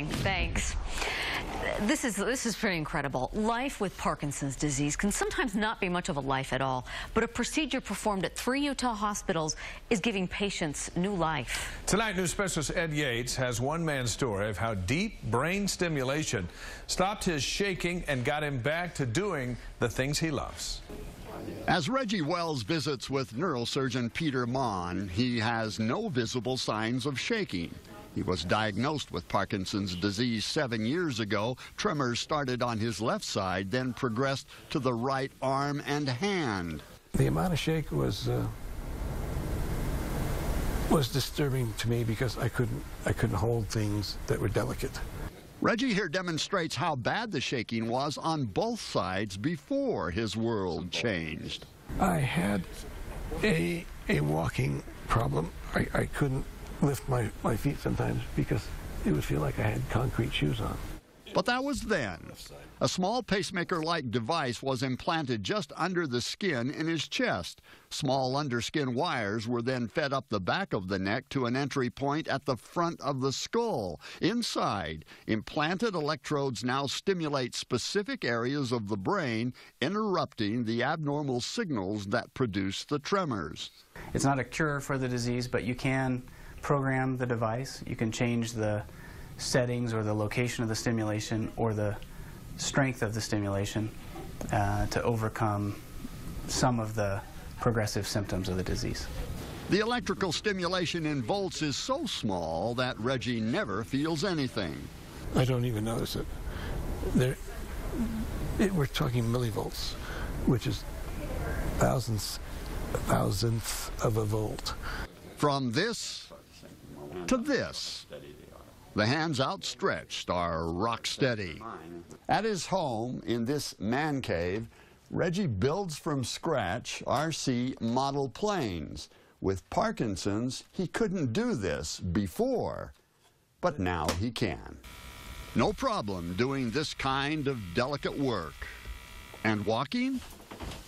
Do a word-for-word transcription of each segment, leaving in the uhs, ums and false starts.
Thanks. This is, this is pretty incredible. Life with Parkinson's disease can sometimes not be much of a life at all, but a procedure performed at three Utah hospitals is giving patients new life. Tonight, news specialist Ed Yates has one man's story of how deep brain stimulation stopped his shaking and got him back to doing the things he loves. As Reggie Wells visits with neurosurgeon Peter Maughan, he has no visible signs of shaking. He was diagnosed with Parkinson's disease seven years ago. Tremors started on his left side, then progressed to the right arm and hand. The amount of shake was uh, was disturbing to me because I couldn't I couldn't hold things that were delicate. Reggie here demonstrates how bad the shaking was on both sides before his world changed. I had a a walking problem. I, I couldn't lift my, my feet sometimes because it would feel like I had concrete shoes on. But that was then. A small pacemaker-like device was implanted just under the skin in his chest. Small underskin wires were then fed up the back of the neck to an entry point at the front of the skull. Inside, implanted electrodes now stimulate specific areas of the brain, interrupting the abnormal signals that produce the tremors. It's not a cure for the disease, but you can program the device. You can change the settings or the location of the stimulation or the strength of the stimulation uh, to overcome some of the progressive symptoms of the disease. The electrical stimulation in volts is so small that Reggie never feels anything. I don't even notice it. There, it we're talking millivolts, which is thousandths, thousandths of a volt. From this to this, the hands outstretched are rock steady. At his home in this man cave, Reggie builds from scratch R C model planes. With Parkinson's, he couldn't do this before, but now he can. No problem doing this kind of delicate work. And walking?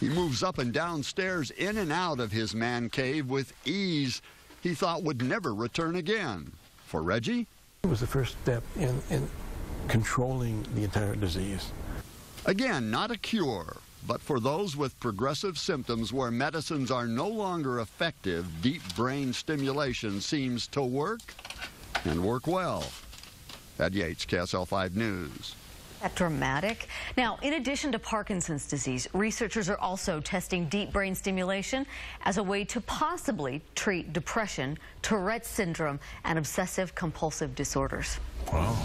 He moves up and down stairs in and out of his man cave with ease he thought would never return again. For Reggie, it was the first step in, in controlling the entire disease. Again, not a cure, but for those with progressive symptoms where medicines are no longer effective, deep brain stimulation seems to work, and work well. Ed Yates, K S L five News. That dramatic. Now, in addition to Parkinson's disease, researchers are also testing deep brain stimulation as a way to possibly treat depression, Tourette's syndrome, and obsessive compulsive disorders. Wow.